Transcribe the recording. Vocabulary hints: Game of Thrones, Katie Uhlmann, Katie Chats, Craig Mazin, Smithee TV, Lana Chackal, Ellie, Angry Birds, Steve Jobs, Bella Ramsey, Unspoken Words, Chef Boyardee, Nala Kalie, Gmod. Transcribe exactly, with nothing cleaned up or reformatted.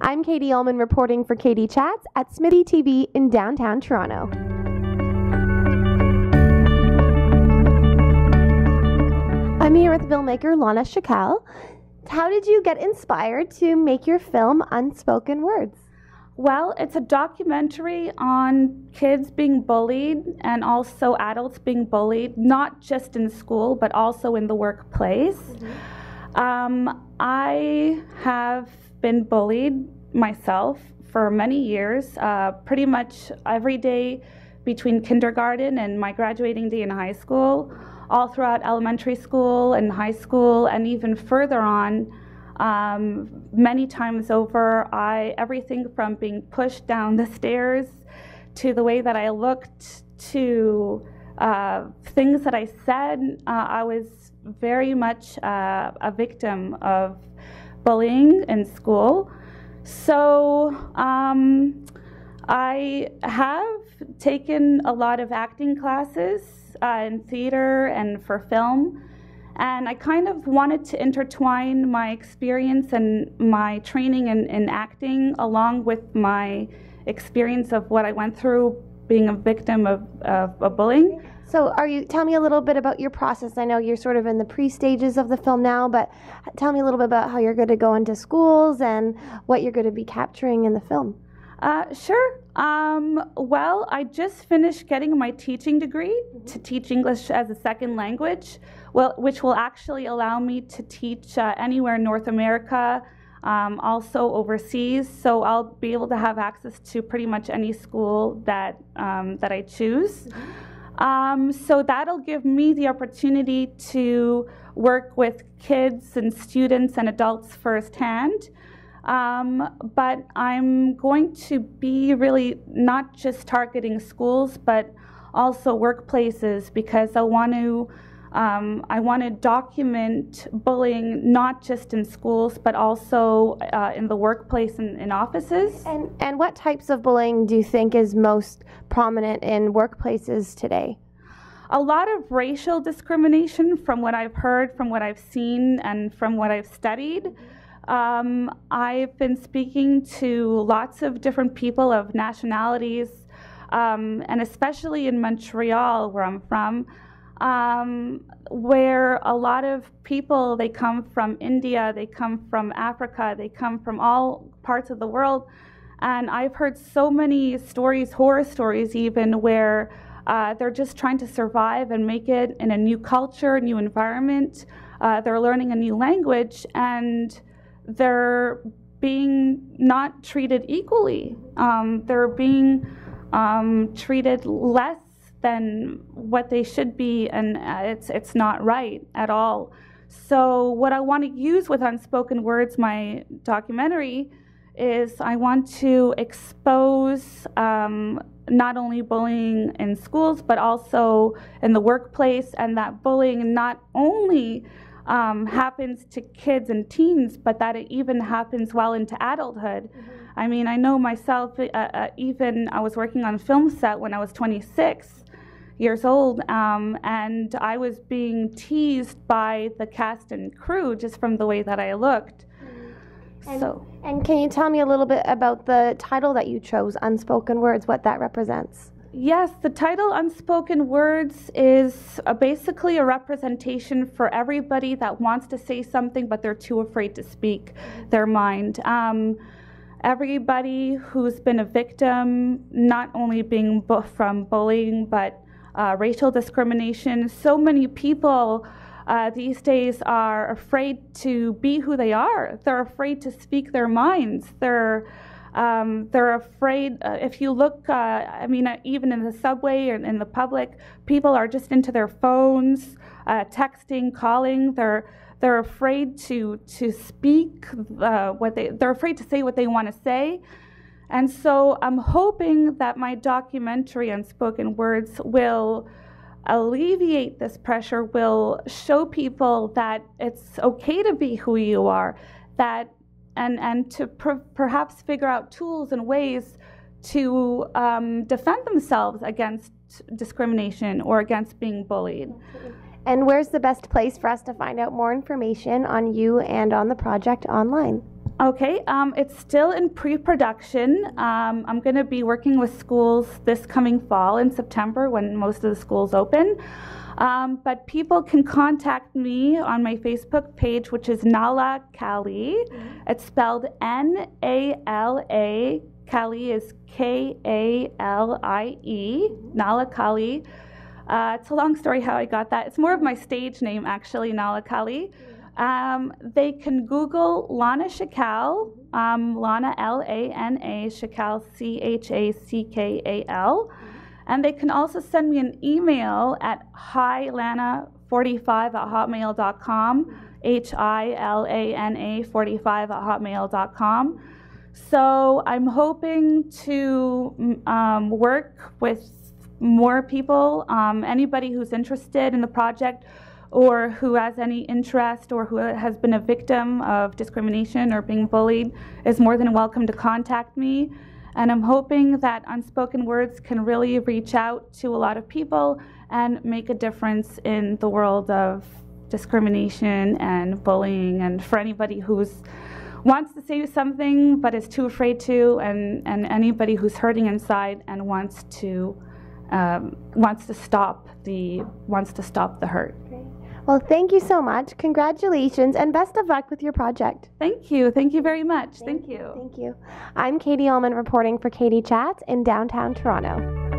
I'm Katie Uhlmann reporting for Katie Chats at Smithee T V in downtown Toronto. I'm here with filmmaker Lana Chackal. How did you get inspired to make your film Unspoken Words? Well, it's a documentary on kids being bullied and also adults being bullied, not just in school, but also in the workplace. Mm-hmm. um, I have been bullied myself for many years, uh, pretty much every day between kindergarten and my graduating day in high school. All throughout elementary school and high school, and even further on, um, many times over, I everything from being pushed down the stairs to the way that I looked to uh, things that I said. Uh, I was very much uh, a victim of bullying in school. So um, I have taken a lot of acting classes Uh, in theater and for film, and I kind of wanted to intertwine my experience and my training in, in acting along with my experience of what I went through being a victim of, of, of bullying. So are you, tell me a little bit about your process. I know you're sort of in the pre-stages of the film now, but tell me a little bit about how you're going to go into schools and what you're going to be capturing in the film. Uh, sure. Um, well, I just finished getting my teaching degree to teach English as a second language, well, which will actually allow me to teach uh, anywhere in North America, um, also overseas. So I'll be able to have access to pretty much any school that, um, that I choose. Um, so that'll give me the opportunity to work with kids and students and adults firsthand. Um, but I'm going to be really not just targeting schools, but also workplaces, because I want to um, I want to document bullying not just in schools, but also uh, in the workplace and in offices. And and what types of bullying do you think is most prominent in workplaces today? A lot of racial discrimination, from what I've heard, from what I've seen, and from what I've studied. Um, I've been speaking to lots of different people of nationalities, um, and especially in Montreal, where I'm from, um, where a lot of people, they come from India, they come from Africa, they come from all parts of the world. And I've heard so many stories, horror stories even, where uh, they're just trying to survive and make it in a new culture, new environment. Uh, they're learning a new language, and they're being not treated equally. Um, they're being um, treated less than what they should be, and uh, it's, it's not right at all. So what I want to use with Unspoken Words, my documentary, is I want to expose um, not only bullying in schools, but also in the workplace, and that bullying not only Um, happens to kids and teens, but that it even happens well into adulthood. Mm-hmm. I mean, I know myself, uh, uh, even I was working on a film set when I was twenty-six years old, um, and I was being teased by the cast and crew just from the way that I looked. Mm-hmm. and, so. and can you tell me a little bit about the title that you chose, Unspoken Words, what that represents? Yes, the title Unspoken Words is uh, basically a representation for everybody that wants to say something, but they're too afraid to speak their mind. Um, everybody who's been a victim, not only being bu from bullying, but uh, racial discrimination. So many people uh, these days are afraid to be who they are. They're afraid to speak their minds. They're Um, they're afraid, uh, if you look, uh, I mean, uh, even in the subway and in the public, people are just into their phones, uh, texting, calling. They're, they're afraid to, to speak, uh, what they, they're afraid to say what they want to say. And so I'm hoping that my documentary, Unspoken Words, will alleviate this pressure, will show people that it's okay to be who you are, that And, and to per perhaps figure out tools and ways to um, defend themselves against discrimination or against being bullied. And where's the best place for us to find out more information on you and on the project online? Okay, um, it's still in pre-production. Um, I'm going to be working with schools this coming fall in September when most of the schools open. Um, but people can contact me on my Facebook page, which is Nala Kalie. Mm-hmm. It's spelled N A L A. Kalie is K A L I E, mm-hmm. Nala Kalie. Uh, it's a long story how I got that. It's more of my stage name, actually, Nala Kalie. Um, they can Google Lana Chackal, um, Lana L A N A, Chackal C H A C K A L, and they can also send me an email at hi lana forty-five at hotmail dot com, H I L A N A forty-five at hotmail dot com. So I'm hoping to um, work with more people, um, anybody who's interested in the project, or who has any interest, or who has been a victim of discrimination or being bullied, is more than welcome to contact me. And I'm hoping that Unspoken Words can really reach out to a lot of people and make a difference in the world of discrimination and bullying, and for anybody who's wants to say something but is too afraid to, and, and anybody who's hurting inside and wants to um, wants to stop the wants to stop the hurt. Well, thank you so much. Congratulations, and best of luck with your project. Thank you. Thank you very much. Thank, thank you. Thank you. I'm Katie Uhlmann reporting for Katie Chats in downtown Toronto.